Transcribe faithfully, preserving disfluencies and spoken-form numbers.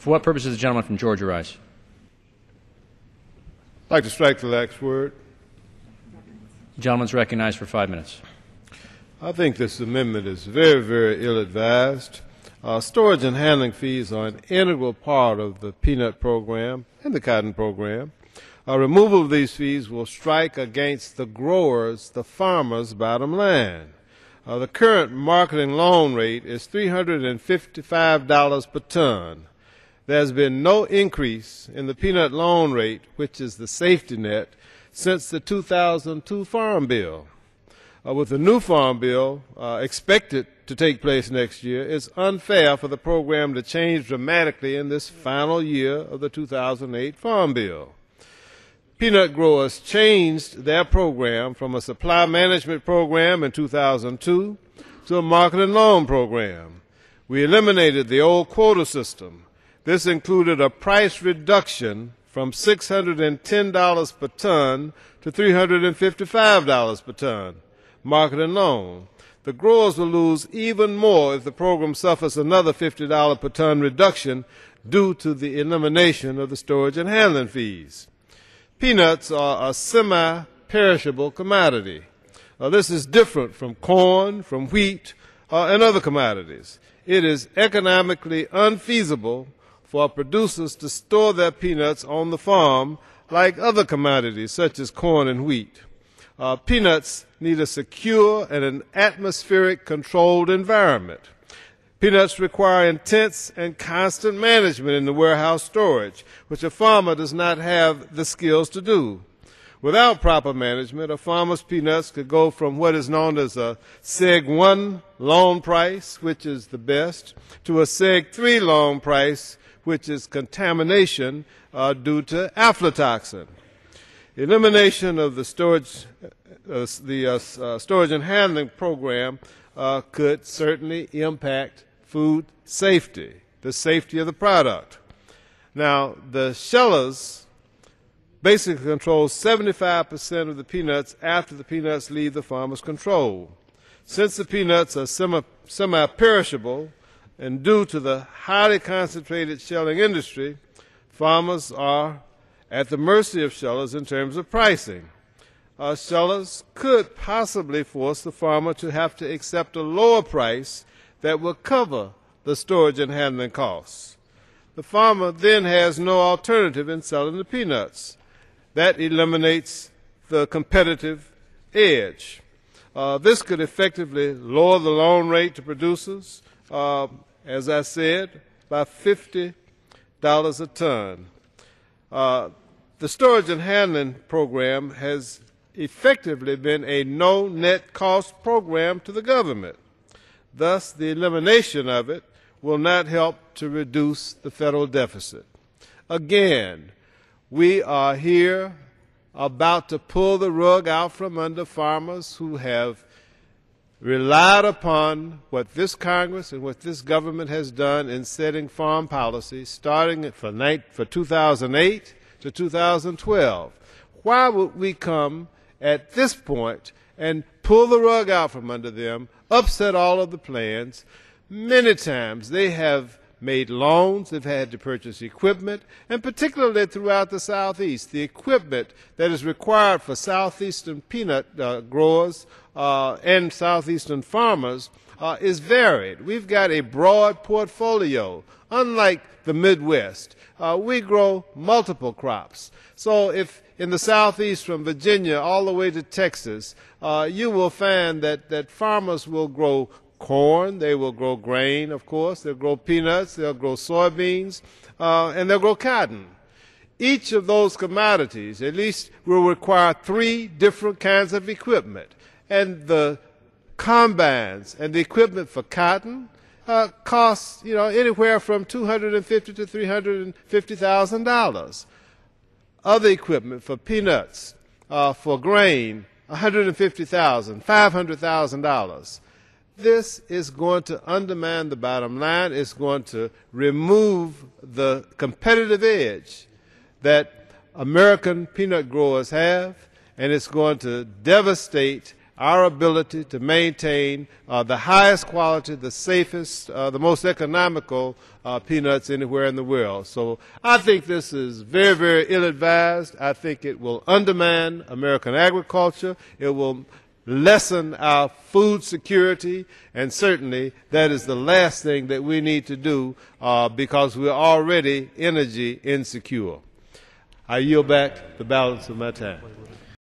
For what purpose does the gentleman from Georgia rise? I'd like to strike the last word. The gentleman's recognized for five minutes. I think this amendment is very, very ill-advised. Uh, storage and handling fees are an integral part of the peanut program and the cotton program. Uh, removal of these fees will strike against the growers, the farmers' bottom line. Uh, the current marketing loan rate is three hundred fifty-five dollars per ton. There's been no increase in the peanut loan rate, which is the safety net, since the two thousand two Farm Bill. Uh, with the new Farm Bill uh, expected to take place next year, it's unfair for the program to change dramatically in this final year of the two thousand eight Farm Bill. Peanut growers changed their program from a supply management program in two thousand two to a market and loan program. We eliminated the old quota system. This included a price reduction from six hundred ten dollars per ton to three hundred fifty-five dollars per ton, market and loan. The growers will lose even more if the program suffers another fifty dollars per ton reduction due to the elimination of the storage and handling fees. Peanuts are a semi-perishable commodity. Uh, this is different from corn, from wheat, uh, and other commodities. It is economically unfeasible for producers to store their peanuts on the farm like other commodities, such as corn and wheat. Uh, peanuts need a secure and an atmospheric controlled environment. Peanuts require intense and constant management in the warehouse storage, which a farmer does not have the skills to do. Without proper management, a farmer's peanuts could go from what is known as a SEG one loan price, which is the best, to a SEG three loan price, which is contamination uh, due to aflatoxin. Elimination of the storage, uh, the uh, uh, storage and handling program uh, could certainly impact food safety, the safety of the product. Now, the shellers basically control seventy-five percent of the peanuts after the peanuts leave the farmer's control. Since the peanuts are semi, semi-perishable and due to the highly concentrated shelling industry, farmers are at the mercy of shellers in terms of pricing. Uh, shellers could possibly force the farmer to have to accept a lower price that will cover the storage and handling costs. The farmer then has no alternative in selling the peanuts. That eliminates the competitive edge. Uh, this could effectively lower the loan rate to producers, uh, as I said, by fifty dollars a ton. Uh, The storage and handling program has effectively been a no net cost program to the government. Thus, the elimination of it will not help to reduce the federal deficit. Again, we are here about to pull the rug out from under farmers who have relied upon what this Congress and what this government has done in setting farm policy starting for two thousand eight to two thousand twelve. Why would we come at this point and pull the rug out from under them, upset all of the plans? Many times they have made loans, they've had to purchase equipment, and particularly throughout the Southeast, the equipment that is required for Southeastern peanut uh, growers uh, and Southeastern farmers uh, is varied. We've got a broad portfolio, unlike the Midwest. Uh, we grow multiple crops. So if in the Southeast from Virginia all the way to Texas, uh, you will find that, that farmers will grow corn, they will grow grain, of course, they'll grow peanuts, they'll grow soybeans, uh, and they'll grow cotton. Each of those commodities at least will require three different kinds of equipment. And the combines and the equipment for cotton Uh, costs, you know, anywhere from two hundred fifty thousand dollars to three hundred fifty thousand dollars. Other equipment for peanuts, uh, for grain, one hundred fifty thousand dollars, five hundred thousand dollars. This is going to undermine the bottom line. It's going to remove the competitive edge that American peanut growers have, and it's going to devastate our ability to maintain uh, the highest quality, the safest, uh, the most economical uh, peanuts anywhere in the world. So I think this is very, very ill-advised. I think it will undermine American agriculture. It will lessen our food security, and certainly that is the last thing that we need to do uh, because we're already energy insecure. I yield back the balance of my time.